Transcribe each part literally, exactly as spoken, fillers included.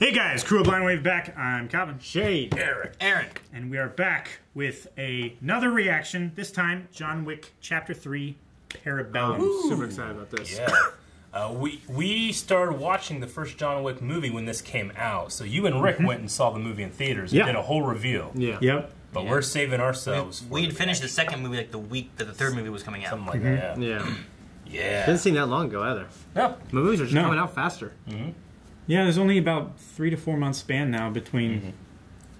Hey guys, crew of Blind Wave back. I'm Calvin. Shade. Eric. Eric. And we are back with a, another reaction. This time, John Wick Chapter three, Parabellum. Ooh. Super excited about this. Yeah. uh, we we started watching the first John Wick movie when this came out. So you and Rick mm-hmm. went and saw the movie in theaters and yep. did a whole review. Yeah. Yep. But yeah. we're saving ourselves. We had finished the second movie like the week that the third movie was coming out. Something like mm-hmm. that. Yeah. Yeah. Yeah. Didn't seem that long ago either. No. The movies are just no. coming out faster. Mm-hmm. Yeah, there's only about three to four months span now between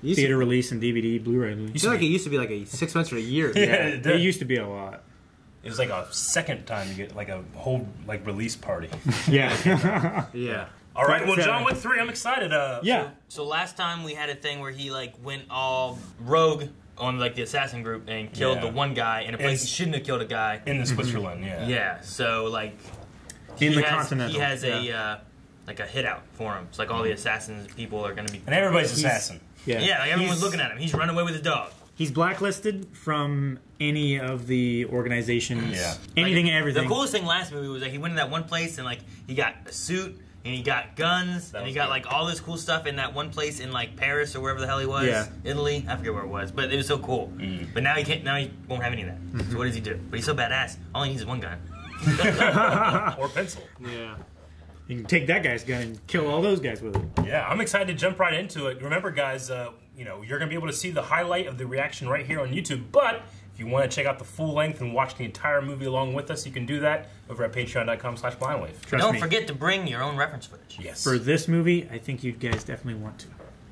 mm-hmm. theater to, release and D V D, Blu-ray release. I feel like it used to be like a six months or a year. Yeah, yeah, it, it used to be a lot. It was like a second time you get like a whole like release party. Yeah. Yeah. All right, well, John Wick three, I'm excited. Uh, yeah. So, so last time we had a thing where he like went all rogue on like the assassin group and killed yeah. the one guy in a place he shouldn't have killed a guy. In the Switzerland, yeah. Yeah, so like... In the has, Continental. He has yeah. a... Uh, like a hit out for him. It's like all the assassins people are going to be... And everybody's assassin. Yeah, yeah, like everyone's he's, looking at him. He's running away with his dog. He's blacklisted from any of the organizations. Yeah. Anything like, and everything. The coolest thing last movie was that like he went to that one place and like he got a suit and he got guns and he got good. like all this cool stuff in that one place in like Paris or wherever the hell he was. Yeah. Italy. I forget where it was. But it was so cool. Mm. But now he can't. Now he won't have any of that. Mm-hmm. So what does he do? But he's so badass. All he needs is one gun. Or pencil. Yeah. You can take that guy's gun and kill all those guys with it. Yeah, I'm excited to jump right into it. Remember, guys, uh, you know, you're going to be able to see the highlight of the reaction right here on YouTube. But if you want to check out the full length and watch the entire movie along with us, you can do that over at patreon dot com slash blindwave. Don't me. forget to bring your own reference footage. Yes. For this movie, I think you guys definitely want to.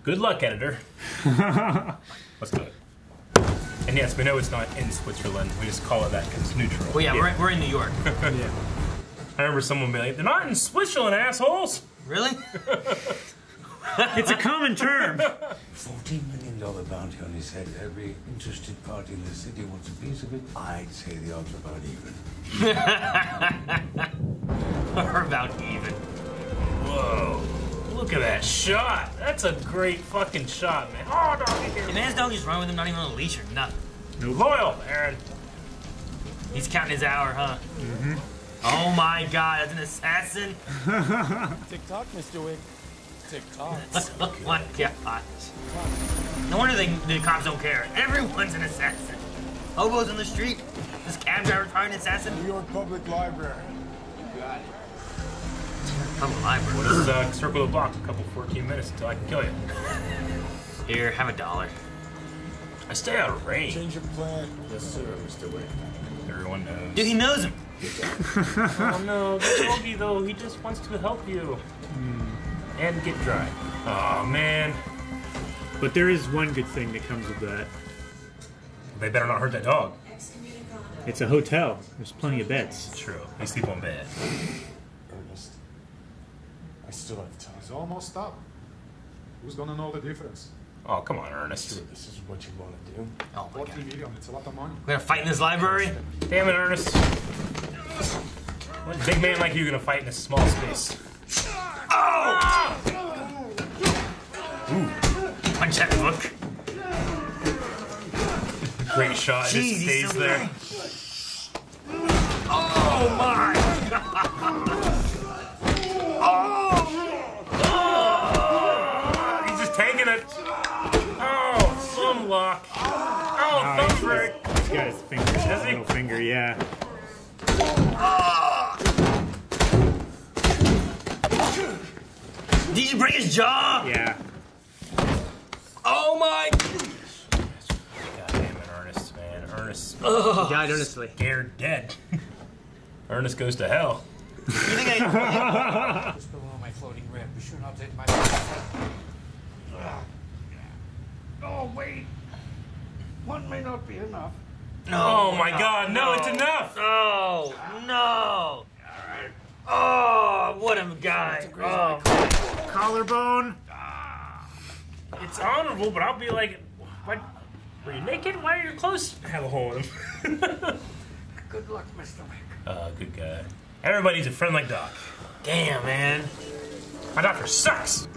Good luck, editor. Let's do it. And yes, we know it's not in Switzerland. We just call it that because it's neutral. Well, yeah, yeah. We're, we're in New York. Yeah. I remember someone being like, they're not in Switzerland, assholes! Really? It's a common term. fourteen million dollar bounty on his head. Every interested party in the city wants a piece of it. I'd say the odds are about even. Or about even. Whoa. Look at that shot. That's a great fucking shot, man. Oh, doggy here. The man's dog is running with him, not even on a leash or nothing. New loyal, Aaron. He's counting his hour, huh? Mm-hmm. Oh my God, that's an assassin! Tick tock, Mister Wick. Tick tock. Look, what? Yeah, hot. No wonder they, the cops don't care. Everyone's an assassin. Hobos on the street. This cab driver trying to assassin. New York Public Library. You got it. Public Library. What is uh, circle the block? A couple fourteen minutes until I can kill you. Here, have a dollar. I stay out of range. Change your plan. Yes, sir, Mister Wick. Everyone knows. Dude, he knows him. Oh no, they told you though, he just wants to help you. Mm. And get dry. Oh man. But there is one good thing that comes with that. They better not hurt that dog. It's a hotel. There's plenty of beds. True. They sleep on bed. Ernest, I still have time. It's almost up. Who's gonna know the difference? Oh, come on, Ernest. Sure, this is what you want to do. Oh my God. It's a lot of money. We're gonna fight in this library? Damn it, Ernest. What big man like you gonna fight in a small space? Oh! Ooh. Punch that book. Great shot. Jeez, it just stays so there. Oh my God! Oh! Oh! He's just taking it. Oh, thumb lock. Oh, no, thumb break. He's got his finger. Does he? Little finger, yeah. Did you break his jaw? Yeah. Oh my! God damn it, Ernest, man. Ernest. Ugh. He died earnestly. Scared dead. Ernest goes to hell. You think I. Just below my floating rim. Be sure not to hit my. Oh, wait. One may not be enough. No. Oh my no, God, no, no, it's enough! Oh, no! Alright. Oh, what a guy. Oh. Collarbone. Ah. It's honorable, but I'll be like, what? Were you naked? Why are your clothes? Have a hole in him. Good luck, Mister Wick. Uh, good guy. Everybody's a friend like Doc. Damn, man. My doctor sucks!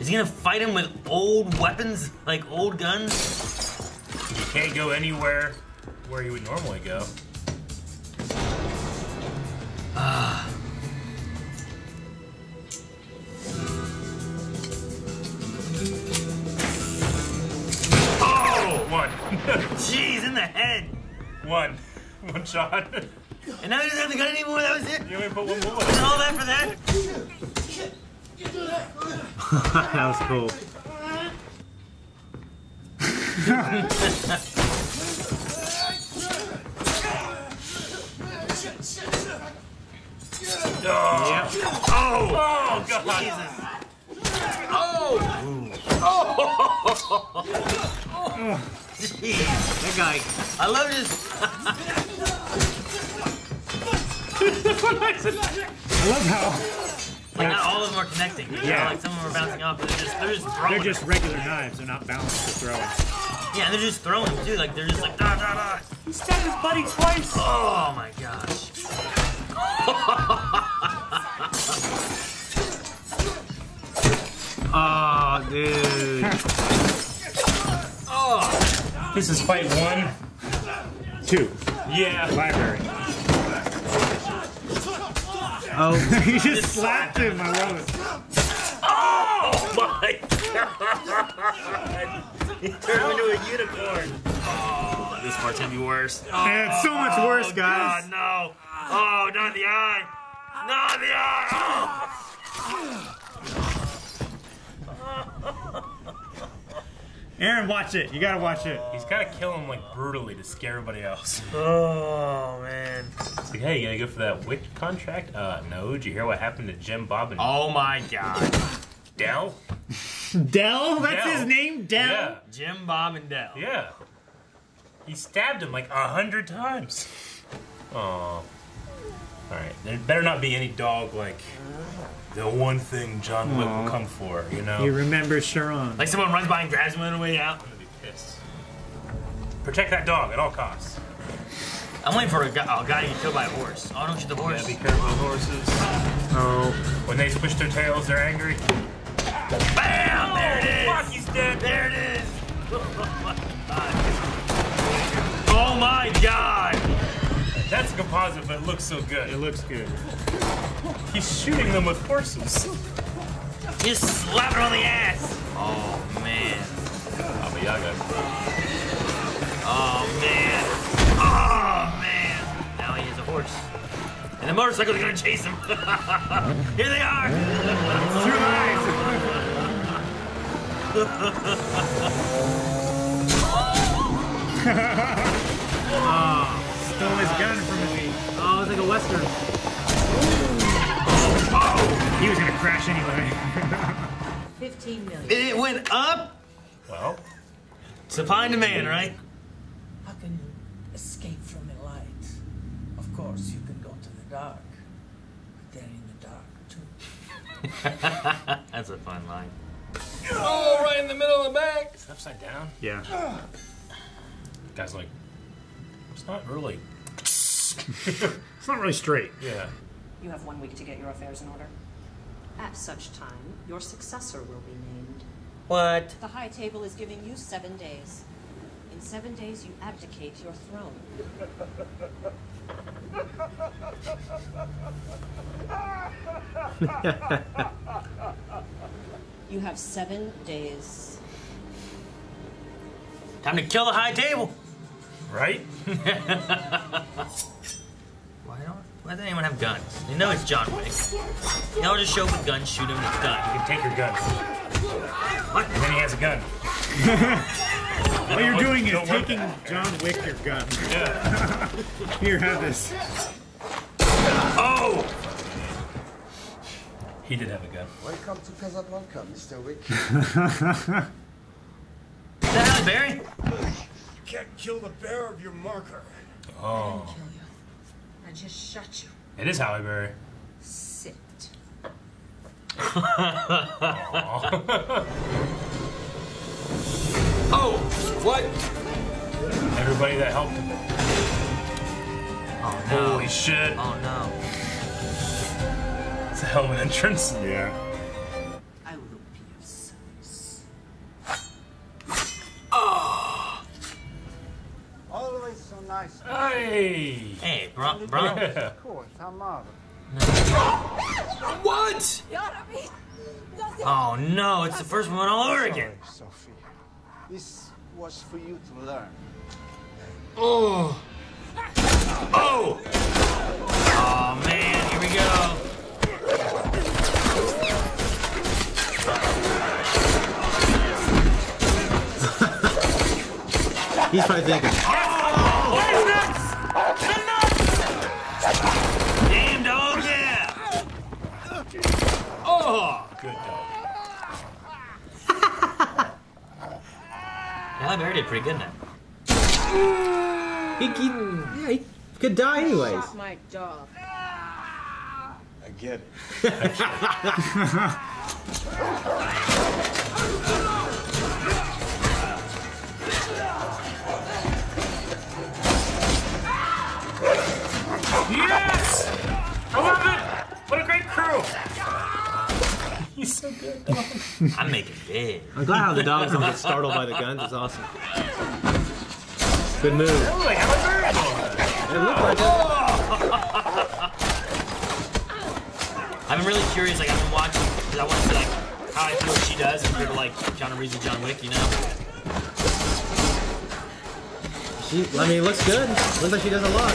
Is he gonna fight him with old weapons? Like old guns? You can't go anywhere where you would normally go. Ah. One. Jeez, in the head. One. One shot. And now he doesn't have the gun anymore, that was it? You only put one bullet. And all that for that? That was cool. Oh. Yep. Oh! Oh, God! Jesus. Oh! Oh! Oh! Jeez, that guy. I love his. I love how. Like, not all of them are connecting. Yeah. You know, like, some of them are bouncing off, but they're just, they're just throwing. They're just regular knives. They're not balanced to throw. Yeah, they're just throwing, too. Like, they're just like, da da da. He stabbed his buddy twice. Oh, my gosh. Oh, dude. Oh. This is fight one. Two. Yeah. Library. Oh, you just slapped him. I love it. Oh, my God. He turned into a unicorn. Oh, this part's going to be worse. Oh, yeah, it's so much worse, guys. Oh, God, no. Oh, not the eye! Not the eye! Oh. Aaron, watch it. You gotta watch it. He's gotta kill him like brutally to scare everybody else. Oh man! It's like, hey, you gonna go for that witch contract? Uh, no. Did you hear what happened to Jim Bob and? Oh my God! Dell? Dell? That's Dell. His name, Dell. Yeah. Jim Bob and Dell. Yeah. He stabbed him like a hundred times. Oh. Alright, there better not be any dog like the one thing John Wick will come for, you know? He remembers Sharon. Like someone runs by and grabs him on the way out. I'm gonna be pissed. Protect that dog at all costs. I'm waiting for a guy, a guy to get killed by a horse. Oh, don't shoot the horse. Yeah, be careful of horses. Oh. When they switch their tails, they're angry. Bam! Oh, there it is! Fuck, he's dead! There it is! Oh my God! That's a composite, but it looks so good. It looks good. He's shooting them with horses. Just slap her on the ass. Oh, man. Baba Yaga. Oh, man. Oh, man. Now he is a horse. And the motorcycle's gonna chase him. Here they are. Oh. Stole his gun from me. Oh, it was like a western. Oh, oh. He was gonna crash anyway. Fifteen million. It went up. Well, supply and demand, right? How can you escape from the light? Of course, you can go to the dark, but they're in the dark too. That's a fun line. Oh, right in the middle of the back. Is it upside down? Yeah. Uh. Guy's like. It's not really. It's not really straight. Yeah. You have one week to get your affairs in order. At such time, your successor will be named. What? The High Table is giving you seven days. In seven days, you abdicate your throne. You have seven days. Time to kill the High Table. Right? Why don't? Why does anyone have guns? They know it's John Wick. They all just show up with guns, shoot him, it's done. You can take your gun. What? And then he has a gun. All you're doing is taking John Wick your gun. Yeah. Here, have this. Oh! He did have a gun. Welcome to Casablanca, Mister Wick. Is that Halle Berry? You can't kill the bearer of your marker. Oh. I didn't kill you. I just shot you. It is Halle Berry. Sit. Oh, what? Everybody that helped him. Oh, no. Holy shit. Oh, no. It's a hell of an entrance. Yeah. I will be of service. Oh. Always so nice. Hey! Hey, bro, bro. Yeah. Of course, how marvelous. What? Oh no, it's the first one all over again. Sorry, Sophia. This was for you to learn. Oh! Oh! Oh man, here we go. He's probably thinking. Oh! What is nuts? The nuts! Damn dog, yeah! Oh! Good dog. Yeah, I buried it pretty good now. He, he, yeah, he could die anyways. I shot my dog. I get it. I get it. Yes! I love it! What a great crew! He's so good, dog. I make it big. I'm glad how the dogs don't get startled by the guns. It's awesome. Good move. Oh, I have a bird! It looked like it. I'm really curious. Like, I've been watching, because I want to see, like, how I feel what she does compared to, like, Keanu Reeves and John Wick, you know? She, I mean, it looks good. Looks like she does a lot.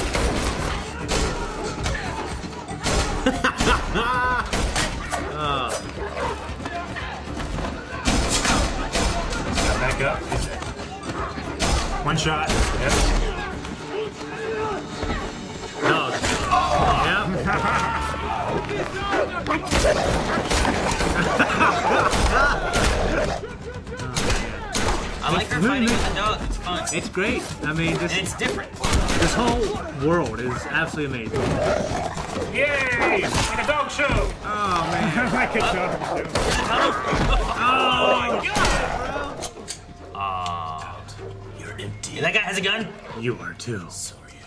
Ah! Oh. Back up. One shot. Yep. No. Oh. Yep. I like her fighting with the dog. It's fun. It's great. I mean, this, it's different. This whole world is absolutely amazing. Yay! Like a dog show! Oh man, like a dog show. Oh my god, bro! Ah, you're empty. That guy has a gun? You are too. So are you.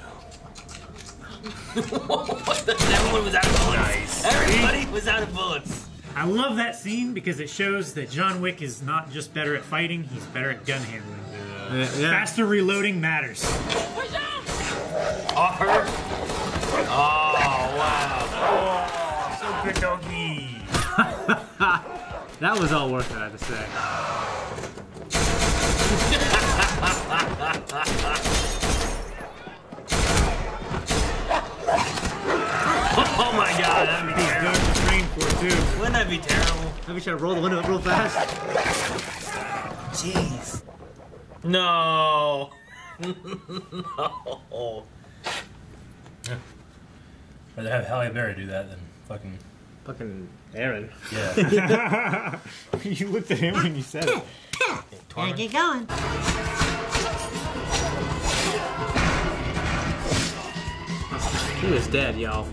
What the? Everyone was out of bullets. Nice. Everybody was out of bullets. I love that scene because it shows that John Wick is not just better at fighting, he's better at gun handling. Yeah. Yeah. Faster reloading matters. Off her. Oh. Wow. Oh, so good doggy. That was all worth it, I have to say. Oh my god, that'd be terrible. Train for too. Wouldn't that be terrible? Maybe should I roll the window up real fast? Jeez. No. No. Yeah. I'd rather have Halle Berry do that than fucking... Fucking Aaron. Yeah. You looked at him when you said it. There you get going. He was dead, y'all.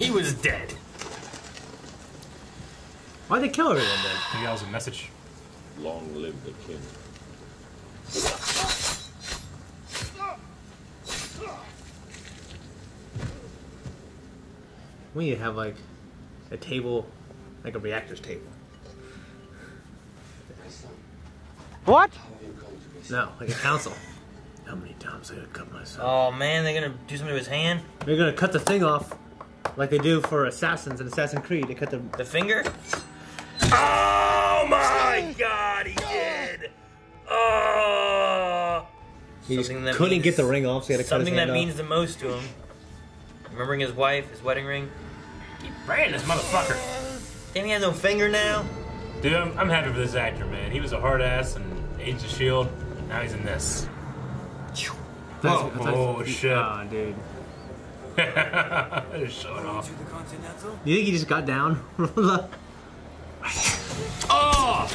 He was dead. Why'd they kill everyone then? Maybe that was a message. Long live the king. We need to have like a table, like a reactor's table. What? No, like a council. How many times are they gonna cut myself? Oh man, they're gonna do something to his hand? They're gonna cut the thing off like they do for assassins in Assassin's Creed. They cut the The finger? Oh my god, he did! Oh! He just couldn't get the ring off, so he had to cut his hand off. Something that means the most to him. Remembering his wife, his wedding ring. Keep branding this motherfucker. And he has no finger now. Dude, I'm, I'm happy for this actor, man. He was a hard ass and Age of Shield. And now he's in this. Oh, oh shit, oh, dude. Just showing off. You think he just got down? Oh!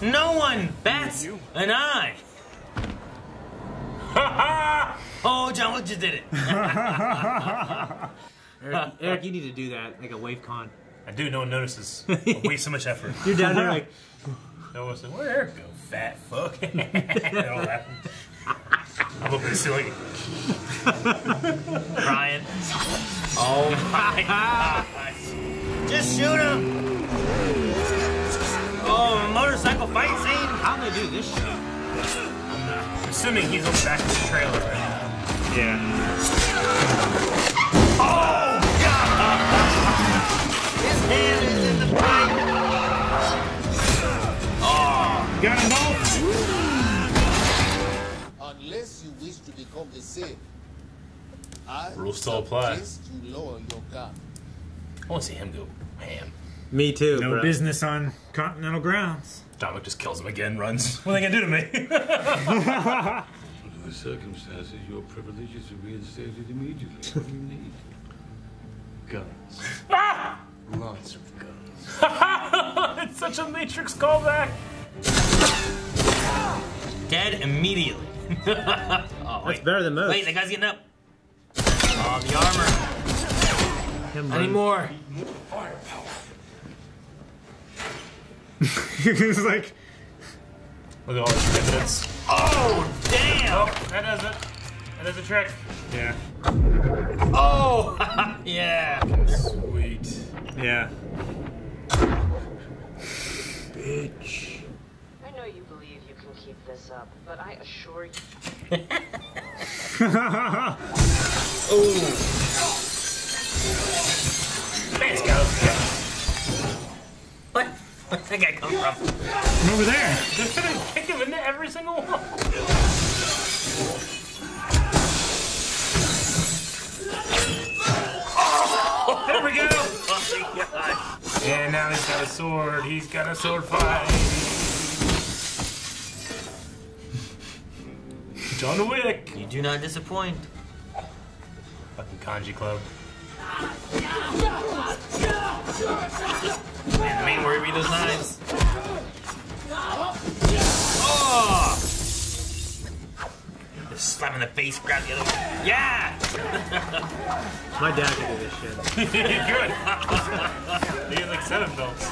No one bats an eye. Oh, John Wick just did it. Eric, Eric, you need to do that, like a wave con. I do, no one notices. I waste so much effort. You're down there like... No one's like, where'd Eric go, fat fuck? I'm up in the ceiling. Crying. Oh my gosh. Just shoot him. Oh, motorcycle fight scene. How'd they do this shit? Assuming he's on the back of the trailer right now. Yeah. Oh, God! His hand is in the pipe! Oh! Got him all of the same. I Rules still apply. You lower your guard. I want to see him go ham. Me too. No bro. Business on continental grounds. Dominic just kills him again, runs. What are they going to do to me? Under the circumstances, your privileges are reinstated immediately. What do you need? Guns. Ah! Lots of guns. It's such a Matrix callback. Dead immediately. Oh, wait. That's better than most. Wait, that guy's getting up. Oh, the armor. Him Any more? more firepower. It's like... Look at all this evidence. Oh, damn! Oh, that does it. That does the trick. Yeah. Oh! Yeah. Sweet. Yeah. Bitch. I know you believe you can keep this up, but I assure you. Oh. Let's go. What? Where'd that guy come from? From over there. Just gonna kick him into every single one. There we go! Oh my god. And now he's got a sword. He's got a sword fight. John Wick. You do not disappoint. Fucking Kanji Club. I mean, where be those knives? Oh! Just slap in the face, grab the other one. Yeah! My dad can do this shit. Good. He had like seven belts.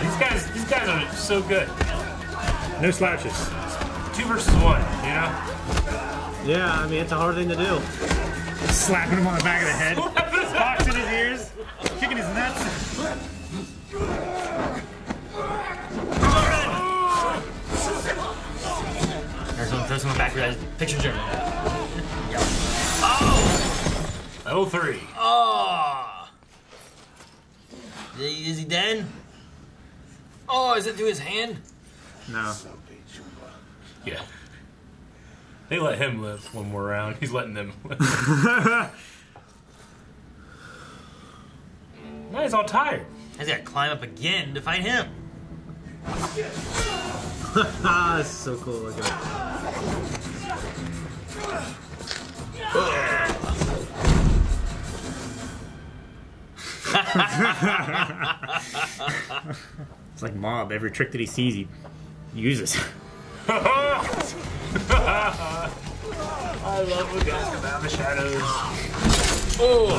These guys, these guys are so good. No slouches. Two versus one, you know? Yeah, I mean, it's a hard thing to do. Slapping him on the back of the head. Boxing his ears. Kicking his nuts. Someone throws someone back, realize picture German. Yep. Oh! Level three. Oh! Is he dead? Oh, is it through his hand? No. Yeah. They let him live one more round. He's letting them live. Now he's all tired. He's got to climb up again to fight him. Ah, that's so cool. Look at it. It's like Mob. Every trick that he sees, he uses. I love when guys come out of the shadows. Oh!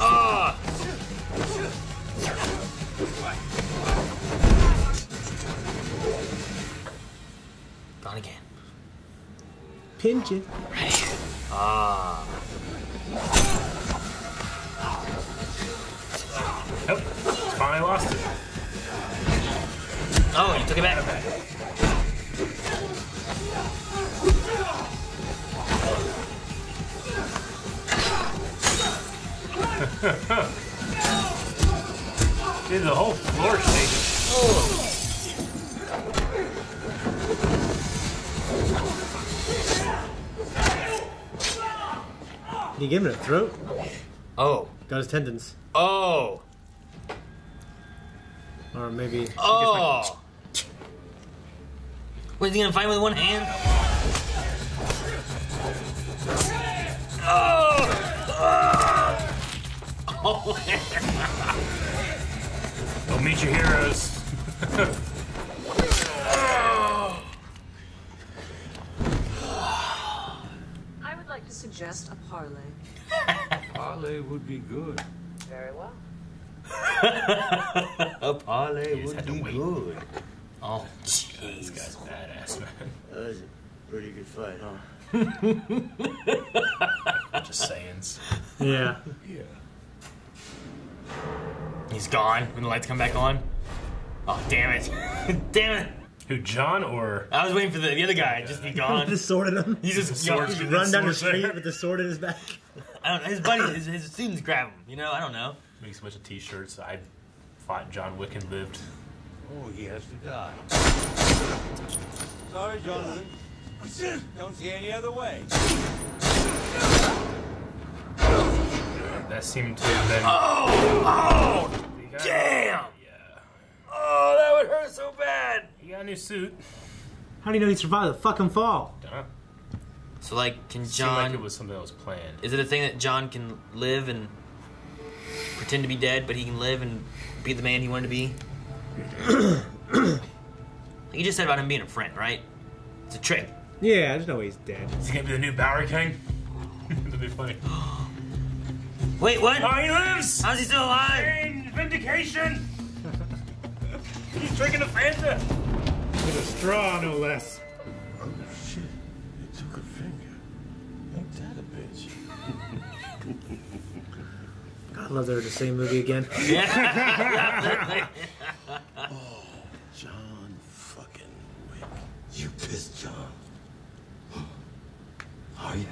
Ah! Gone again. Pinch it. Right. Ah. Nope. Finally lost it. Oh, you took it back. Dude, the whole floor shaking. Oh. You gave him a throat. Oh. Got his tendons. Oh. Or maybe. Oh. Was he gonna fight with one hand? Oh. Oh. Oh. Go meet your heroes. To suggest a parlay. Parlay would be good. Very well. A parlay would be good. Oh, jeez. This guy's badass, man. That was a pretty good fight, huh? Just sayings. Yeah. Yeah. He's gone when the lights come back on. Oh, damn it. Damn it. Who, John or? I was waiting for the, the other guy. Just be gone. Just sworded him. He just, just run down, down the street there with the sword in his back. I don't know. His buddy, his, his students grab him. You know, I don't know. Makes a bunch of T-shirts. I fought John Wick and lived. or he has to die. Sorry, Jonathan. Don't see any other way. That seemed to have been... Oh! Oh! Damn! Yeah. Oh, that would hurt so bad! He got a new suit. How do you know he survived the fucking fall? Dunno. So, like, can John... Seemed like it was something that was planned. Is it a thing that John can live and pretend to be dead, but he can live and be the man he wanted to be? You just said about him being a friend, right? It's a trick. Yeah, there's no way he's dead. Is he gonna be the new Bowery King? That'd be funny. Wait, what? Oh, he lives! How's he still alive? Pain, vindication! He's drinking a Fanta! With a straw, no less. Oh, shit. He took a finger. Ain't that a bitch? God, I love they're the same movie again. Yeah. Oh, John fucking Wick. You pissed John. Are you?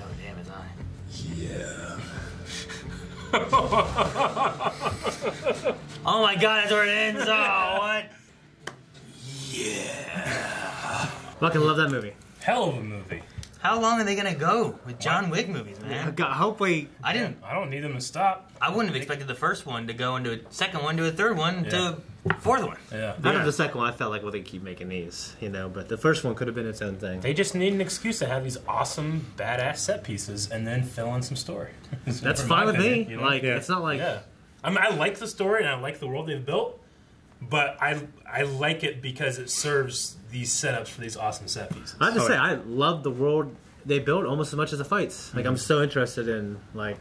Oh, damn his eye. Yeah. Oh my god, that's where it ends. Oh, what? Yeah. Fucking love that movie. Hell of a movie. How long are they gonna go with John Wick movies, man? Yeah, God, hopefully. I didn't. I don't need them to stop. I wouldn't have expected the first one to go into a second one to a third one yeah. to a fourth one. Yeah. Out of the second one, I felt like, well, they keep making these, you know, but the first one could have been its own thing. They just need an excuse to have these awesome, badass set pieces and then fill in some story. That's fine with me. You know? Like, yeah. It's not like. Yeah. I mean, I like the story and I like the world they've built, but I I like it because it serves these setups for these awesome set pieces. I have to oh, say, yeah. I love the world they built almost as much as the fights. Like, mm-hmm. I'm so interested in, like,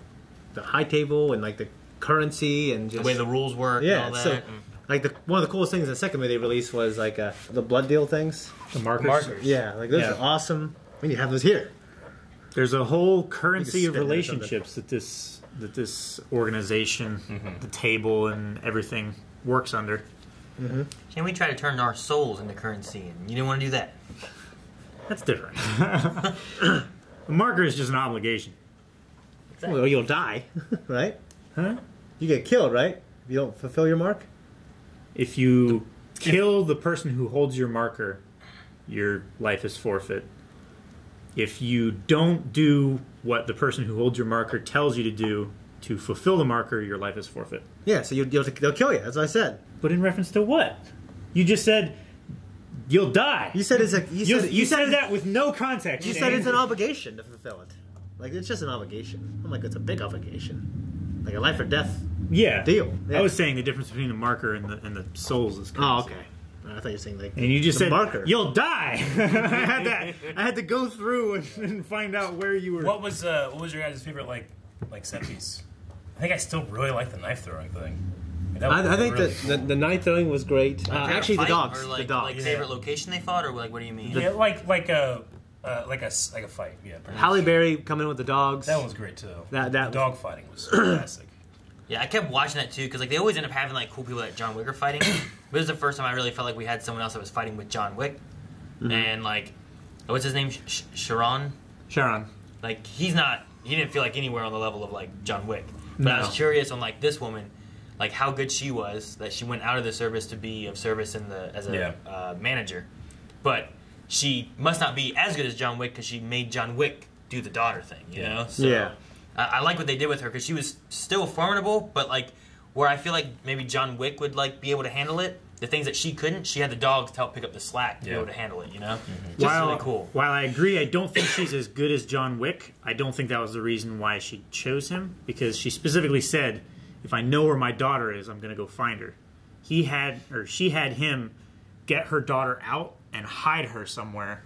the high table and, like, the currency and just... The way the rules work yeah, and all that. So, mm-hmm. Like, the, one of the coolest things in the second movie they released was, like, uh, the blood deal things. The markers. markers. Yeah, like, those yeah. are awesome. I mean, you have those here. There's a whole currency of relationships that this, that this organization, mm-hmm. the table and everything works under. Mm-hmm. Can we try to turn our souls into currency? And you didn't want to do that. That's different. The marker is just an obligation. Exactly. Well, you'll die, right? Huh? You get killed, right? If you don't fulfill your mark? If you kill the person who holds your marker, your life is forfeit. If you don't do what the person who holds your marker tells you to do to fulfill the marker, your life is forfeit. Yeah, so you'll, you'll, they'll kill you, as I said. But in reference to what? You just said you'll die. You said it's a, you, you said, you said, said that with no context. You Shane. said it's an obligation to fulfill it. Like, it's just an obligation. I'm like, it's a big obligation. Like a life or death yeah. deal. Yeah. I was saying the difference between the marker and the, and the souls is currency. Oh, okay. I thought you were saying, like, and you just said, marker. You'll die. I had that. I had to go through and, and find out where you were. What was uh, what was your guys' favorite, like, like set piece? I think I still really like the knife throwing thing. I, I think really the, cool. the the knife throwing was great. Uh, actually, fight, the dogs. Or like, the dogs. Like favorite yeah. location they fought, or like what do you mean? Yeah, like like a uh, like a like a fight. Yeah. Halle Berry coming in with the dogs. That one was great too. That that the dog fighting was fantastic. Yeah, I kept watching that too because like they always end up having like cool people that John Wick are fighting. But it was the first time I really felt like we had someone else that was fighting with John Wick, mm-hmm. and like what's his name? Sh Sharon. Sharon. Like he's not. He didn't feel like anywhere on the level of like John Wick. But no. I was curious on like this woman. Like how good she was that she went out of the service to be of service in the as a yeah. uh, manager, but she must not be as good as John Wick because she made John Wick do the daughter thing, you yeah. know. So yeah. I, I like what they did with her because she was still formidable, but like where I feel like maybe John Wick would like be able to handle it, the things that she couldn't, she had the dogs to help pick up the slack to yeah. be able to handle it, you know. Mm-hmm. Just while, really cool. While I agree, I don't think she's as good as John Wick. I don't think that was the reason why she chose him because she specifically said, if I know where my daughter is, I'm going to go find her. He had, or she had him get her daughter out and hide her somewhere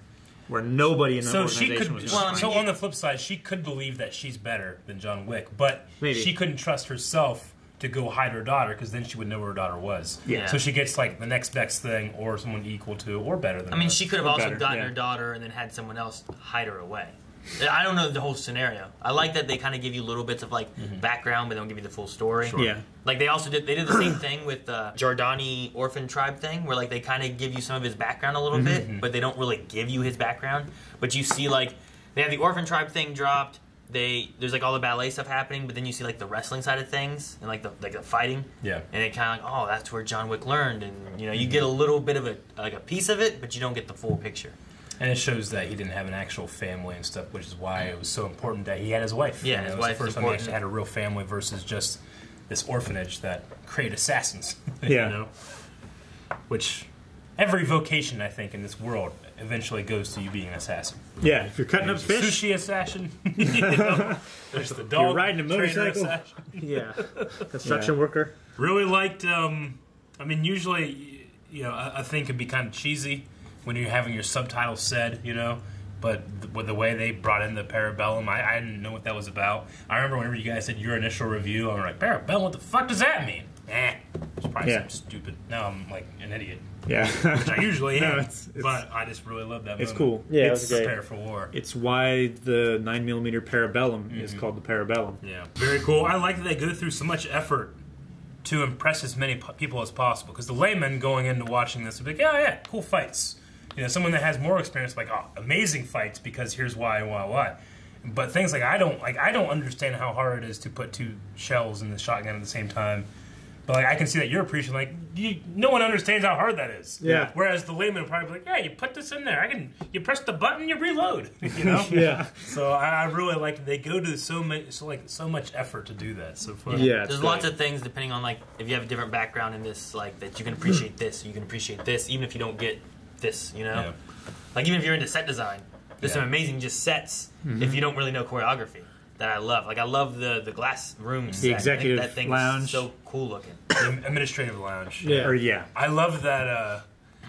where nobody in the so organization she could, was going well, to So on the flip side, she could believe that she's better than John Wick, but Maybe. she couldn't trust herself to go hide her daughter because then she would know where her daughter was. Yeah. So she gets like the next best thing or someone equal to or better than her. I mean, her. she could have or also better. gotten yeah. her daughter and then had someone else hide her away. I don't know the whole scenario. I like that they kind of give you little bits of like mm-hmm. background, but they don't give you the full story. Sure. Yeah, like they also did. They did the same thing with the Jardani orphan tribe thing, where like they kind of give you some of his background a little mm-hmm. bit, but they don't really give you his background. But you see, like they have the orphan tribe thing dropped. they there's like all the ballet stuff happening, but then you see like the wrestling side of things and like the like the fighting. Yeah. And it kind of like, oh, that's where John Wick learned, and you know, you get a little bit of a like a piece of it, but you don't get the full picture. And it shows that he didn't have an actual family and stuff, which is why it was so important that he had his wife. Yeah, you know, his it was wife the first time he actually had a real family versus just this orphanage that create assassins. Yeah. You know? Which every vocation, I think, in this world eventually goes to you being an assassin. Yeah, if you're cutting there's up fish. Sushi assassin. You know, there's the dog. You're riding a motorcycle. Yeah. Construction yeah. worker. Really liked, um, I mean, usually, you know, I, I think it can be kind of cheesy when you're having your subtitles said, you know, but the, with the way they brought in the Parabellum, I, I didn't know what that was about. I remember whenever you guys said your initial review, I was like, Parabellum, what the fuck does that mean? Eh, it's probably yeah. something stupid. Now I'm like an idiot. Yeah. Which I usually am, no, it's, it's, but I just really love that movie. It's cool. Yeah, it's it prepare for war. It's why the nine millimeter Parabellum mm-hmm. is called the Parabellum. Yeah. Very cool. I like that they go through so much effort to impress as many people as possible, because the layman going into watching this would be like, yeah, yeah, cool fights. You know, someone that has more experience, like, oh, amazing fights because here's why, why, why. But things like I don't like, I don't understand how hard it is to put two shells in the shotgun at the same time. But like, I can see that you're appreciating, like, you, no one understands how hard that is. Yeah. Whereas the layman would probably be like, yeah, you put this in there. I can. You press the button, you reload. You know. Yeah. So I, I really like they go to so much, so like so much effort to do that. So far. Yeah. There's great. Lots of things depending on like if you have a different background in this, like that you can appreciate this, you can appreciate this, even if you don't get. This, you know, yeah. like even if you're into set design, there's yeah. some amazing just sets. Mm-hmm. If you don't really know choreography, that I love. Like I love the the glass room, the set. Executive I think that thing's lounge, so cool looking. The administrative lounge, yeah, or, yeah. I love that. Uh,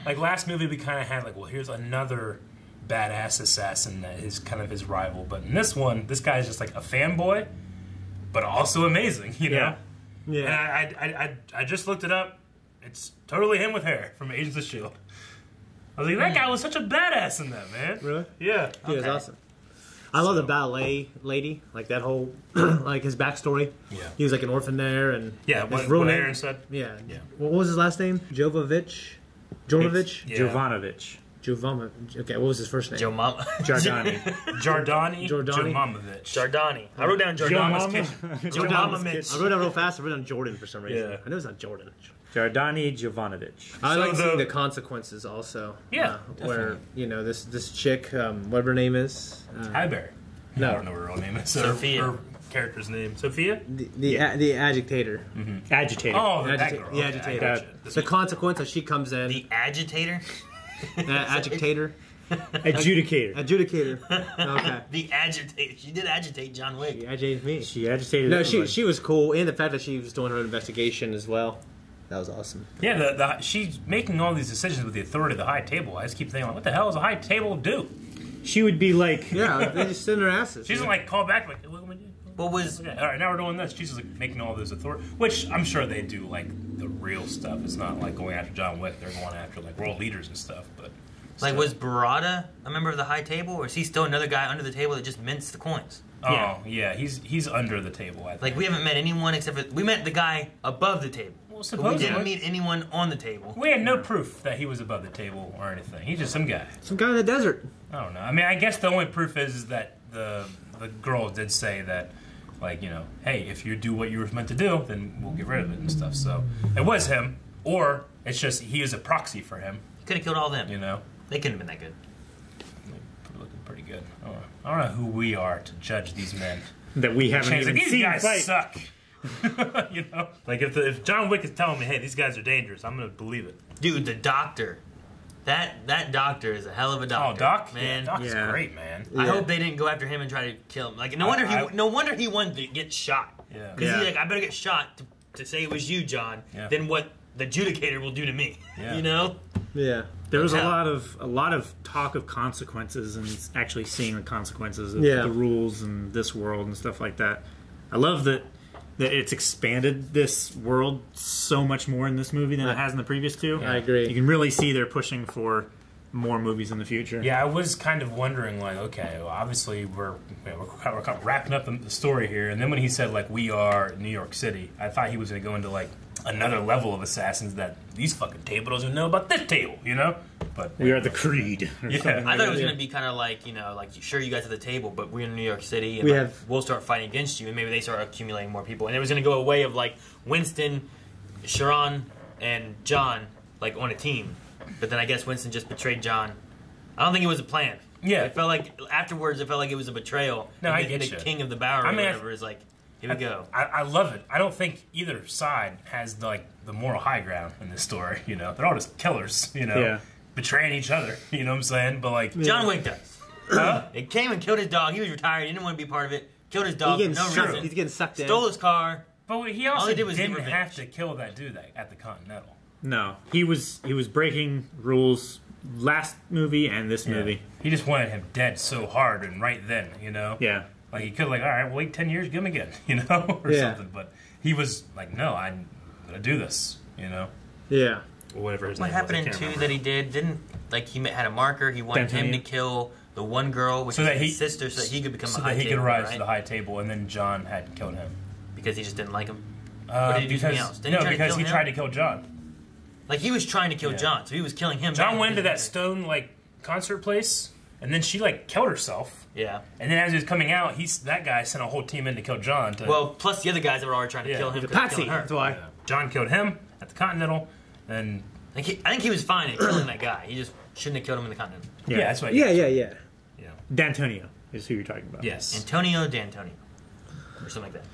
like last movie, we kind of had like, well, here's another badass assassin that is kind of his rival, but in this one, this guy is just like a fanboy, but also amazing, you know. Yeah. yeah. And I, I I I just looked it up. It's totally him with hair from Agents of S H I E L D. I was like, that guy was such a badass in that, man. Really? Yeah. He okay. was awesome. I so. love the ballet lady, like that whole, like his backstory. Yeah. He was like an orphan there, and yeah, what, real what name. Aaron said. Yeah. yeah. What was his last name? Jovovich? Jovovich? Yeah. Jovanovic. Jovanovic. Okay, what was his first name? Jomama. Giordani. Giordani. Giordani. Jomanovic. Giordani. I wrote down Giordanovic. Giordanovic. I wrote down real fast. I wrote down Jordan for some reason. Yeah. I know it's not Jordan. Giordani Jovanovic. I so like the, seeing the consequences also. Yeah, uh, where you know this this chick, um, whatever her name is. Uh, Highberry. No, I don't know what her real name is. Sophia. Her, her character's name. Sophia. The the, yeah. a, the agitator. Mm-hmm. Agitator. Oh, the agitator. Agita the agitator. Yeah, the the consequence as she comes in. The agitator. uh, agitator. Adjudicator. Adjudicator. Okay. The agitator. She did agitate John Wick. She agitated me. She agitated. No, everybody. she she was cool, and the fact that she was doing her investigation as well. That was awesome. Yeah, the, the, she's making all these decisions with the authority of the high table. I just keep thinking, like, what the hell does a high table do? She would be like... yeah, they just sit in her asses. She doesn't, yeah. like, call back, like, what am I doing? What was... Okay, all right, now we're doing this. She's just, like, making all this authority, which I'm sure they do, like, the real stuff. It's not, like, going after John Wick. They're going after, like, world leaders and stuff, but... Like, was Barada a member of the high table, or is he still another guy under the table that just mints the coins? Oh, yeah, yeah he's he's under the table, I think. Like, we haven't met anyone except for... We met the guy above the table. Well, supposedly. But we didn't meet anyone on the table. We had no proof that he was above the table or anything. He's just some guy. Some guy in the desert. I don't know. I mean, I guess the only proof is, is that the, the girl did say that, like, you know, hey, if you do what you were meant to do, then we'll get rid of it and stuff. So it was him, or it's just he is a proxy for him. He could have killed all them. You know? They couldn't have been that good. They're looking pretty good. I don't know. I don't know who we are to judge these men. That we haven't even like, seen These guys fight. suck. You know? Like, if, the, if John Wick is telling me, hey, these guys are dangerous, I'm going to believe it. Dude, the doctor. That that doctor is a hell of a doctor. Oh, Doc? Man. Yeah, Doc's yeah. great, man. I yeah. hope they didn't go after him and try to kill him. Like, no wonder I, he I, no wonder he wanted to get shot. Yeah. Because yeah. he's like, I better get shot to, to say it was you, John, yeah. than what the adjudicator will do to me. Yeah. You know? Yeah. There was a lot of a lot of talk of consequences and actually seeing the consequences of yeah. the rules and this world and stuff like that. I love that that it's expanded this world so much more in this movie than it has in the previous two. Yeah, I agree. You can really see they're pushing for more movies in the future. Yeah, I was kind of wondering, like, okay, well, obviously we're we're, we're kind of wrapping up the story here, and then when he said, like, we are New York City, I thought he was going to go into, like, another level of assassins that these fucking table doesn't know about this table, you know? But we are the Creed. Yeah. I thought it was going to be kind of like, you know, like, sure, you guys at the table, but we're in New York City, and we like, have... we'll start fighting against you, and maybe they start accumulating more people. And it was going to go a way of, like, Winston, Sharon, and John, like, on a team. But then I guess Winston just betrayed John. I don't think it was a plan. Yeah. It felt like, afterwards, it felt like it was a betrayal. No, and I the, get the you. king of the Bowery I mean, or whatever I... is like... Here we I, go. I, I love it. I don't think either side has the, like the moral high ground in this story. You know, they're all just killers. You know, yeah. betraying each other. You know what I'm saying? But like yeah. John Wick does. Huh? It came and killed his dog. He was retired. He didn't want to be part of it. Killed his dog for no reason. He's getting sucked in. Stole his car. But he also he did was didn't have to kill that dude at the Continental. No, he was he was breaking rules. Last movie and this yeah. movie. He just wanted him dead so hard and right then. You know. Yeah. Like, he could, like, all right, well, wait ten years, give him again, you know, or yeah. something. But he was like, no, I'm going to do this, you know? Yeah. Or whatever his what name happened was, in two remember. that he did, didn't, like, he had a marker. He wanted Destiny. him to kill the one girl, which so is that his he, sister, so that he could become so a high table. So that he table, could rise right? to the high table, and then John had killed him. Because he just didn't like him? Uh, or did he because, do else? Didn't no, he because he him? tried to kill John. Like, he was trying to kill yeah. John, so he was killing him. John went to that stone, like, concert place. And then she, like, killed herself. Yeah. And then as he was coming out, he's, that guy sent a whole team in to kill John. To, well, plus the other guys that were already trying to yeah. kill him. The Patsy. That's why. Yeah. John killed him at the Continental. And I think he, I think he was fine at killing that guy. He just shouldn't have killed him in the Continental. Yeah, yeah that's right. Yeah, yeah, yeah, yeah. D'Antonio is who you're talking about. Yes. Antonio D'Antonio. Or something like that.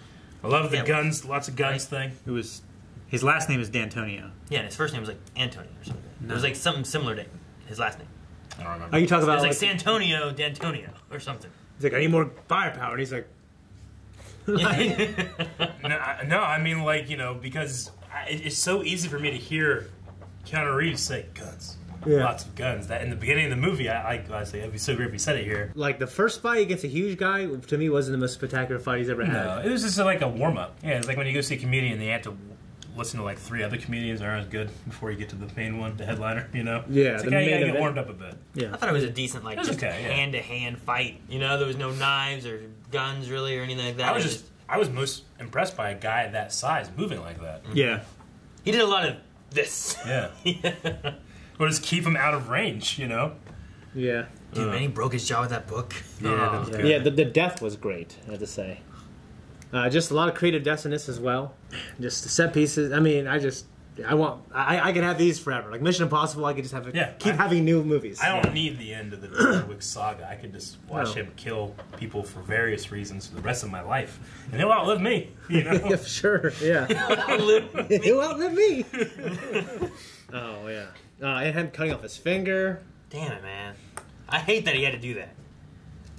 I love the yeah, guns, lots of guns right? thing. It was, his last name is D'Antonio. Yeah, and his first name was, like, Antonio or something. No. There was, like, something similar to his last name. I don't remember. Are you talking about like, like Santonio D'Antonio or something? He's like, I need more firepower. And he's like, yeah. no, I, no, I mean like you know because I, it's so easy for me to hear Keanu Reeves say guns, yeah. lots of guns. That in the beginning of the movie, I, I, I say it'd be so great if he said it here. Like the first fight against a huge guy to me wasn't the most spectacular fight he's ever had. No, it was just like a warm up. Yeah, it's like when you go see a comedian, they have to. Listen to like three other comedians that aren't as good before you get to the main one, the headliner, you know? Yeah. It's like, you gotta get warmed up a bit. Yeah. I thought it was a decent, like, just hand-to-hand fight. You know, there was no knives or guns, really, or anything like that. I was just, I was most impressed by a guy that size moving like that. Yeah. He did a lot of this. Yeah. yeah. Or just keep him out of range, you know? Yeah. Dude, man, he broke his jaw with that book. Yeah, oh, yeah the, the death was great, I have to say. Uh, just a lot of creative deaths in this as well. Just the set pieces. I mean, I just, I want, I, I can have these forever. Like Mission Impossible, I could just have it, yeah, keep I, having new movies. I don't yeah. need the end of the John Wick saga. I could just watch no. him kill people for various reasons for the rest of my life. And he'll outlive me, you know? yeah, sure, yeah. He'll outlive me. He'll outlive me. oh, yeah. Uh, and him cutting off his finger. Damn it, man. I hate that he had to do that.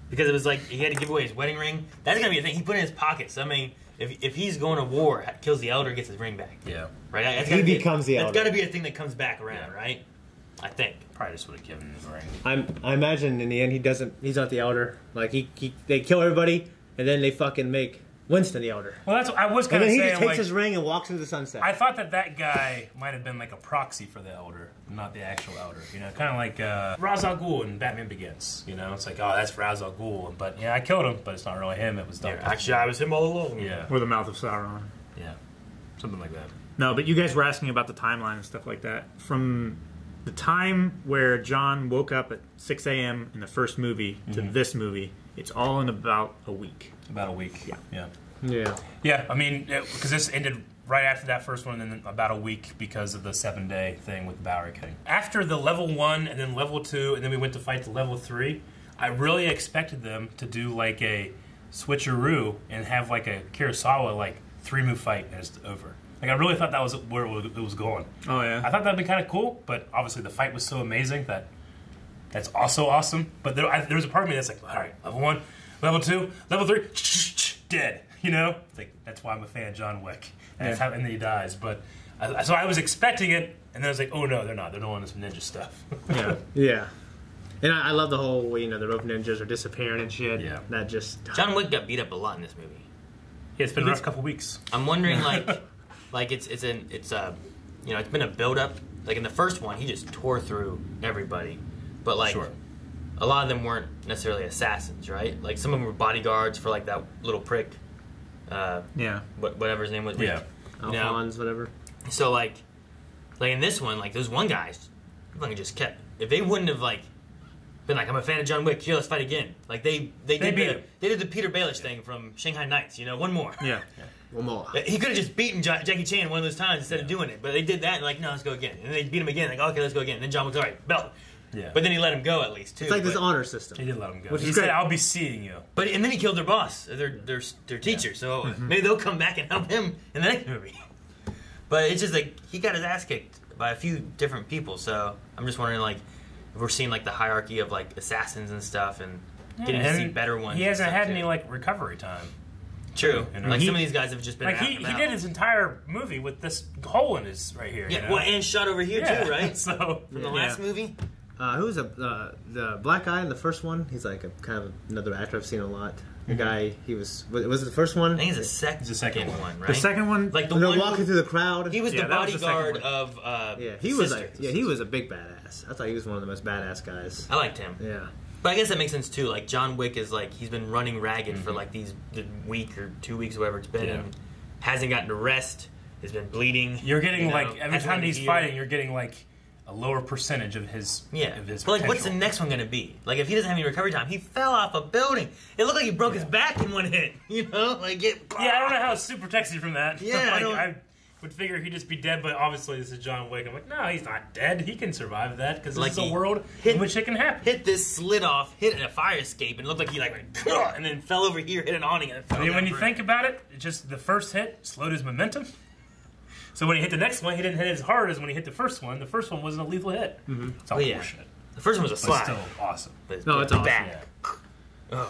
Because it was like he had to give away his wedding ring. That's gonna be a thing. He put it in his pockets. I mean, if if he's going to war, kills the elder, gets his ring back. Yeah, right. That's he be becomes a, the elder. That's got to be a thing that comes back around, yeah. right? I think. Probably just would have given him the ring. I'm. I imagine in the end he doesn't. He's not the elder. Like he, he they kill everybody, and then they fucking make Winston the elder. Well, that's what I was gonna say. And then he just takes like, his ring and walks into the sunset. I thought that that guy might have been like a proxy for the elder. Not the actual elder, you know, kind of like uh, Ra's al Ghul in Batman Begins, you know, it's like, oh, that's Ra's al Ghul, but yeah, I killed him, but it's not really him, it was Doctor Yeah, actually, I was him all along. Yeah. Or the Mouth of Sauron. Yeah, something like that. No, but you guys were asking about the timeline and stuff like that. From the time where John woke up at six A M in the first movie to mm-hmm. this movie, it's all in about a week. About a week, yeah. Yeah, yeah, yeah. I mean, because this ended... right after that first one, and then about a week because of the seven-day thing with the Bowery King. After the level one, and then level two, and then we went to fight the level three, I really expected them to do like a switcheroo and have like a Kurosawa like three-move fight and it's over. Like I really thought that was where it was going. Oh yeah. I thought that'd be kind of cool, but obviously the fight was so amazing that that's also awesome. But there, I, there was a part of me that's like, all right, level one, level two, level three, dead. You know, it's like that's why I'm a fan of John Wick. And, yeah. how, and then he dies. But I, so I was expecting it, and then I was like, "Oh no, they're not. They're doing this ninja stuff." yeah, yeah. And I, I love the whole, you know, the rope ninjas are disappearing and shit. Yeah, that just John Wick got beat up a lot in this movie. Yeah, it's been a rough couple weeks. I'm wondering, like, like it's it's an it's a, you know, it's been a build up. Like in the first one, he just tore through everybody, but like. Sure. A lot of them weren't necessarily assassins, right? Like some of them were bodyguards for like that little prick. Uh, yeah. Whatever his name was. Yeah. Alphonse, whatever. So like, like in this one, like those one guys, fucking just kept. If they wouldn't have like been like, I'm a fan of John Wick, here, let's fight again. Like they they, they did the, they did the Peter Baelish yeah. thing from Shanghai Nights. You know, one more. Yeah, yeah. one more. He could have just beaten J Jackie Chan one of those times instead yeah. of doing it. But they did that. And like, no, let's go again. And they beat him again. Like, okay, let's go again. And then John Wick's all right, belt. Yeah. But then he let him go at least too. It's like but this honor system. He did let him go. Which he said, "I'll be seeing you." But and then he killed their boss, their their their teacher. Yeah. So mm -hmm. maybe they'll come back and help him in the next movie. But it's just like he got his ass kicked by a few different people. So I'm just wondering, like, if we're seeing like the hierarchy of like assassins and stuff, and yeah. getting and to see better ones. He hasn't had too. any like recovery time. True. You know, like he, some of these guys have just been like he, he did his entire movie with this hole in his right here. Yeah. You know? Well, and shot over here yeah. too, right? so from the yeah. last movie. Uh, who's a uh, the black guy in the first one? He's like a kind of another actor I've seen a lot. The mm-hmm. guy he was was it the first one? I think he's the second. The second one, right? The second one, like the one walking who, through the crowd. He was yeah, the bodyguard was the of. Uh, yeah, he was like, yeah, he was a big badass. I thought he was one of the most badass guys. I liked him. Yeah, but I guess that makes sense too. Like John Wick is like he's been running ragged mm-hmm. for like these the week or two weeks, whatever it's been, yeah. and hasn't gotten to rest. He's been bleeding. You're getting you know, like every time he's fighting, you're getting like. A lower percentage of his yeah. of his but like, potential. What's the next one going to be? Like, if he doesn't have any recovery time, he fell off a building. It looked like he broke yeah. his back in one hit. You know, like it. Yeah, I don't know how Sue protects you from that. Yeah, like, I, don't... I would figure he'd just be dead. But obviously, this is John Wick. I'm like, no, he's not dead. He can survive that because like this is a world hit, in which it can happen. Hit this, slid off, hit a fire escape, and it looked like he like went, and then fell over here, hit an awning, and it fell. I mean, when you think about it, just the first hit slowed his momentum. So when he hit the next one, he didn't hit as hard as when he hit the first one. The first one wasn't a lethal hit. Mm-hmm. It's all well, yeah. bullshit. The first one was a slap. It's still awesome. But no, it's awesome. Yeah.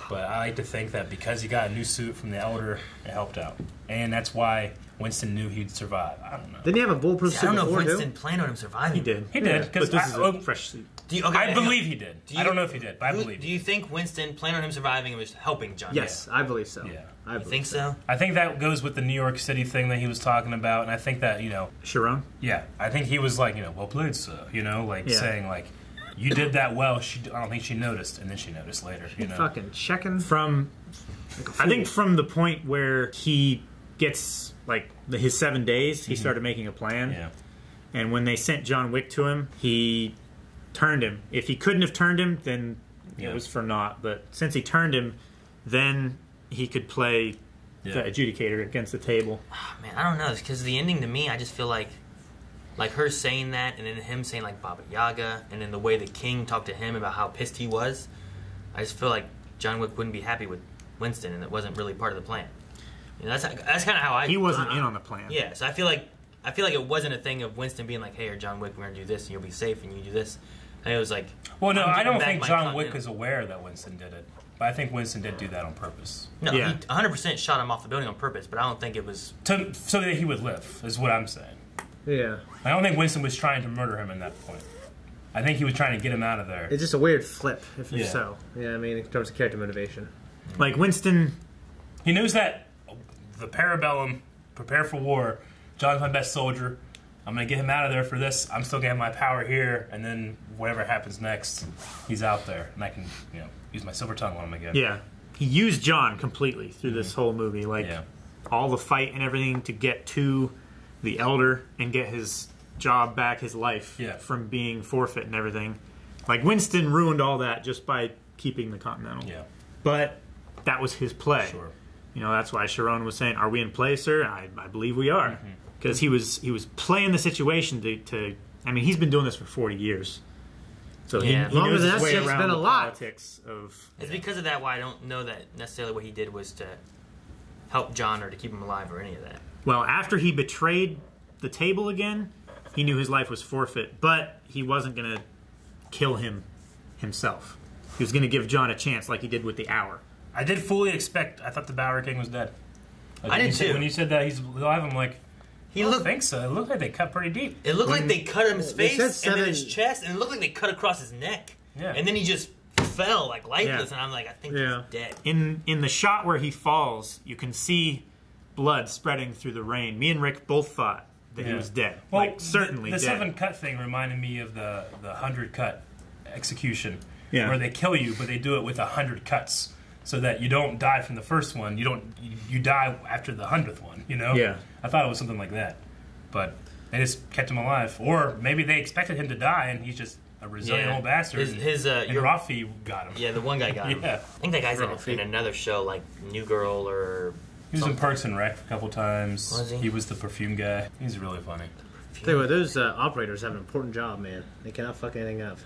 But I like to think that because he got a new suit from the Elder, it helped out. And that's why Winston knew he'd survive. I don't know. Didn't he have a bulletproof suit? I don't know if Winston too? planned on him surviving. He did. He did. Because yeah. this I, is a fresh suit. Do you, okay, I believe he did. Do you, I don't know if he did, but I who, believe. Do you think Winston planned on him surviving and was helping John? Yes, Wick? I believe so. Yeah, I believe you think so. so. I think that goes with the New York City thing that he was talking about, and I think that you know, Sharon. Yeah, I think he was like, you know, well played, sir. You know, like yeah. saying like, you did that well. She, I don't think she noticed, and then she noticed later. You know, fucking checking from. Like I think from the point where he gets like his seven days, mm-hmm. he started making a plan. Yeah. And when they sent John Wick to him, he. Turned him. If he couldn't have turned him, then yeah. it was for naught. But since he turned him, then he could play yeah. the adjudicator against the table. Oh, man, I don't know. Because the ending to me, I just feel like, like her saying that, and then him saying like Baba Yaga, and then the way the king talked to him about how pissed he was. I just feel like John Wick wouldn't be happy with Winston, and it wasn't really part of the plan. You know, that's that's kind of how I. He wasn't uh, in on the plan. Yeah, so I feel like I feel like it wasn't a thing of Winston being like, hey, or John Wick, we're gonna do this, and you'll be safe, and you do this. And it was like, well, no, I don't think John Wick is aware that Winston did it, but I think Winston did do that on purpose. No, yeah. he one hundred percent shot him off the building on purpose, but I don't think it was to, so that he would live. Is what I'm saying. Yeah, I don't think Winston was trying to murder him at that point. I think he was trying to get him out of there. It's just a weird flip, if yeah. so. Yeah, I mean, in terms of character motivation, like Winston, he knows that the Parabellum, prepare for war. John's my best soldier. I'm going to get him out of there for this. I'm still going to have my power here, and then whatever happens next, he's out there, and I can, you know, use my silver tongue on him again. Yeah. He used John completely through mm-hmm. this whole movie, like yeah. all the fight and everything to get to the Elder and get his job back, his life yeah. from being forfeit and everything. Like, Winston ruined all that just by keeping the Continental. Yeah. But that was his play. Sure. You know, that's why Sharon was saying, are we in play, sir? I, I believe we are. Mm-hmm. Because he was he was playing the situation to, to I mean he's been doing this for forty years, so yeah. he, he knows his way around the politics of. It's yeah. because of that why I don't know that necessarily what he did was to help John or to keep him alive or any of that. Well, after he betrayed the table again, he knew his life was forfeit, but he wasn't gonna kill him himself. He was gonna give John a chance like he did with the hour. I did fully expect. I thought the Bower King was dead. Like, I did too. Said, when you said that he's alive, I'm like. He I don't looked, think so. It looked like they cut pretty deep. It looked when, like they cut him his face seven, and then his chest, and it looked like they cut across his neck. Yeah. And then he just fell, like, lifeless, yeah. and I'm like, I think yeah. he's dead. In, in the shot where he falls, you can see blood spreading through the rain. Me and Rick both thought that yeah. he was dead. Well, like, certainly the, the dead. The seven-cut thing reminded me of the, the hundred-cut execution, yeah. where they kill you, but they do it with a hundred cuts, so that you don't die from the first one, you don't you, you die after the hundredth one, you know? Yeah. I thought it was something like that, but and it's kept him alive. Or maybe they expected him to die, and he's just a resilient yeah. old bastard. His, his uh, and your, Rafi got him. Yeah, the one guy got him. Yeah. I think that guy's Rafi. in another show, like New Girl or. He was something. in Parks and Rec a couple times. Was he? He was the perfume guy. He's really funny. Tell you what, those uh, operators have an important job, man. They cannot fuck anything up.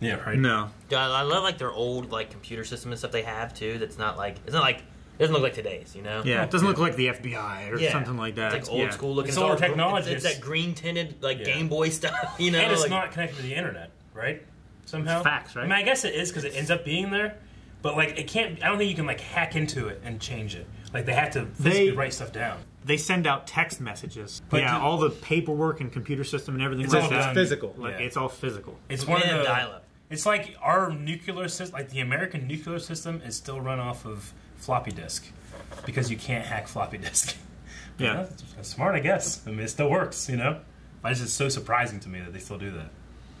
Yeah, right. No. Dude, I love like their old like computer system and stuff they have too. That's not like it's not like. It doesn't look like today's, you know? Yeah, it doesn't yeah. look like the F B I or yeah. something like that. It's like old yeah. school looking. It's older technology. It's, it's that green tinted, like, yeah. Game Boy stuff, you know? And it's like, not connected to the internet, right? Somehow? It's facts, right? I mean, I guess it is because it ends up being there, but, like, it can't, I don't think you can, like, hack into it and change it. Like, they have to physically they, write stuff down. They send out text messages. But yeah, all the paperwork and computer system and everything. It's all done. physical. Like, yeah. It's all physical. It's one of the dial-up. It's like our nuclear system, like, the American nuclear system is still run off of floppy disk, because you can't hack floppy disk. Yeah, well, that's, that's smart, I guess. I mean, it still works, you know. But it's just so surprising to me that they still do that.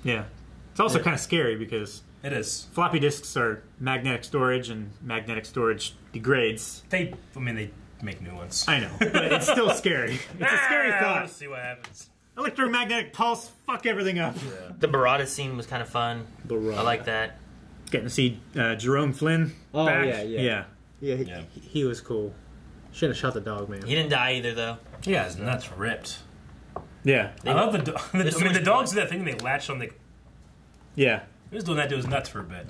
Yeah, it's also yeah. kind of scary because it is. Floppy disks are magnetic storage, and magnetic storage degrades. They, I mean, they make new ones. I know, but it's still scary. It's nah, a scary thought. Let's see what happens. Electromagnetic pulse, fuck everything up. Yeah. The Barada scene was kind of fun. Barada. I like that. Getting to see uh, Jerome Flynn. Oh back. yeah, yeah. yeah. Yeah he, yeah, he was cool. Should have shot the dog, man. He didn't die either, though. Yeah, his nuts ripped. Yeah. They I love the dog. I mean, so the dogs do that thing, they latch on the... Yeah. He was doing that to his nuts for a bit.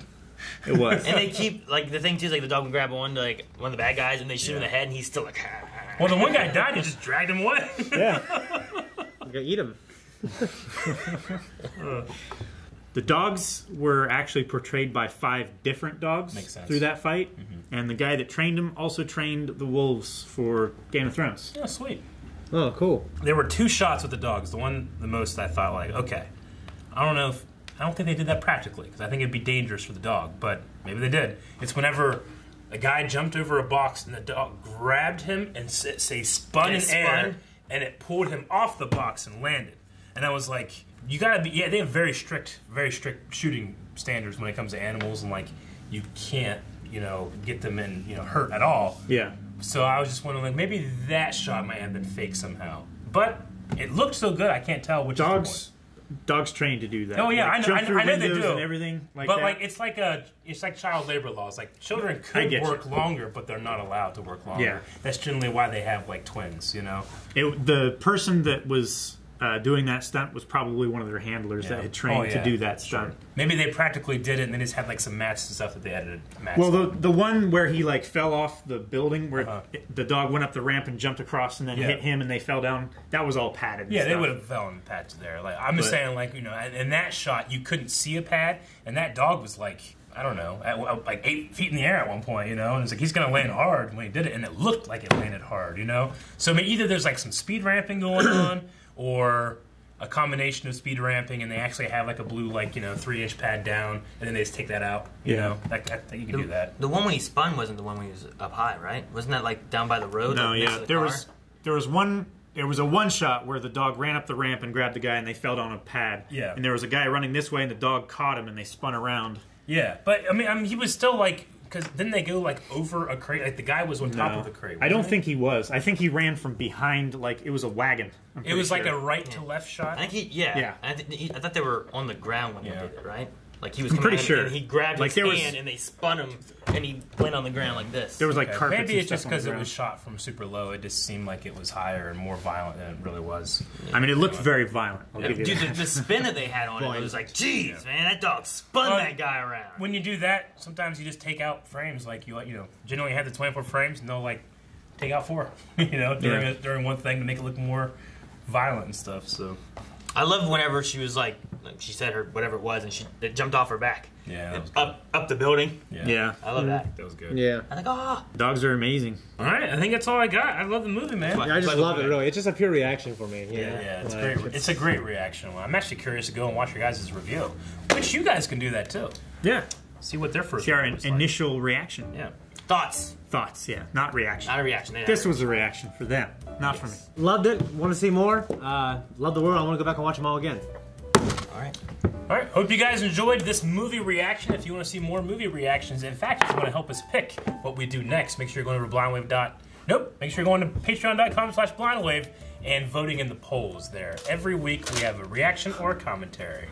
It was. And they keep, like, the thing, too, is, like, the dog would grab one, like, one of the bad guys, and they shoot yeah. him in the head, and he's still like... Well, the one guy died, he just dragged him away. Yeah. You gotta eat him. The dogs were actually portrayed by five different dogs through that fight. Mm-hmm. And the guy that trained them also trained the wolves for Game of Thrones. Oh, sweet. Oh, cool. There were two shots with the dogs. The one, the most I thought, like, okay. I don't know if... I don't think they did that practically, because I think it'd be dangerous for the dog, but maybe they did. It's whenever a guy jumped over a box and the dog grabbed him and, say, spun in air, and it pulled him off the box and landed. And I was like... You gotta be, yeah, they have very strict, very strict shooting standards when it comes to animals, and like, you can't, you know, get them in, you know, hurt at all. Yeah. So I was just wondering, like, maybe that shot might have been fake somehow. But it looked so good, I can't tell which dogs. Is the one. Dogs trained to do that. Oh yeah, like, I know, I know, I know they do. And everything like but that. like, it's like a, it's like child labor laws. Like children could work you. longer, but they're not allowed to work longer. Yeah. That's generally why they have like twins, you know. It, the person that was. Uh, doing that stunt was probably one of their handlers yeah. that had trained oh, yeah. to do that stunt. Sure. Maybe they practically did it and then just had like some mats and stuff that they edited. Well, the, the one where he like fell off the building where uh-huh. it, the dog went up the ramp and jumped across and then yeah. hit him and they fell down, that was all padded. And yeah, stuff. They would have fell in pads there. Like I'm just but, saying, like, you know, in that shot, you couldn't see a pad and that dog was like, I don't know, at, like eight feet in the air at one point, you know, and it's like he's going to land hard when he did it and it looked like it landed hard, you know? So I mean, either there's like some speed ramping going on, or a combination of speed ramping, and they actually have like a blue, like, you know, three-inch pad down, and then they just take that out. You yeah. know, like, I think you can the, do that. The one when he spun wasn't the one when he was up high, right? Wasn't that like down by the road? No, yeah. The there car? was there was one. There was a one shot where the dog ran up the ramp and grabbed the guy, and they fell down a pad. Yeah. And there was a guy running this way, and the dog caught him, and they spun around. Yeah, but I mean, I mean, he was still like. Because then they go, like, over a crate. Like, the guy was on no, top of the crate. I don't he? think he was. I think he ran from behind, like, it was a wagon. It was, sure. like, a right-to-left yeah. shot? I think he, yeah. yeah. I, th he, I thought they were on the ground when yeah. they did it, right? Like, he was coming I'm pretty sure. and he grabbed like, his hand, was... and they spun him, and he went on the ground like this. There was, like, okay. carpets Maybe it's just because it was shot from super low. It just seemed like it was higher and more violent than it really was. Yeah. I mean, it looked yeah. very violent. Yeah. Dude, the, the spin that they had on it, it was like, geez, yeah. man, that dog spun um, that guy around. When you do that, sometimes you just take out frames. Like, you you know, generally have the twenty-four frames, and they'll, like, take out four, you know, during, yeah. a, during one thing to make it look more violent and stuff, so... I love whenever she was like, like, she said her whatever it was, and she it jumped off her back. Yeah, that was up up the building. Yeah, yeah. I love that. That was good. Yeah, I think ah, oh. dogs are amazing. All right, I think that's all I got. I love the movie, man. Yeah, I just love it. Really, it's just a pure reaction for me. Yeah, yeah, yeah it's like, great. It's a great reaction. I'm actually curious to go and watch your guys' review, which you guys can do that too. Yeah, see what their first. See our in like. initial reaction. Yeah, thoughts. Thoughts, yeah, not reaction. Not a reaction. They this was a reaction for them, not yes. for me. Loved it. Want to see more? Uh, love the world. I want to go back and watch them all again. All right. All right. Hope you guys enjoyed this movie reaction. If you want to see more movie reactions, in fact, if you want to help us pick what we do next, make sure you're going over to blind wave dot com. Nope. Make sure you're going to patreon dot com slash blindwave and voting in the polls there. Every week we have a reaction or commentary.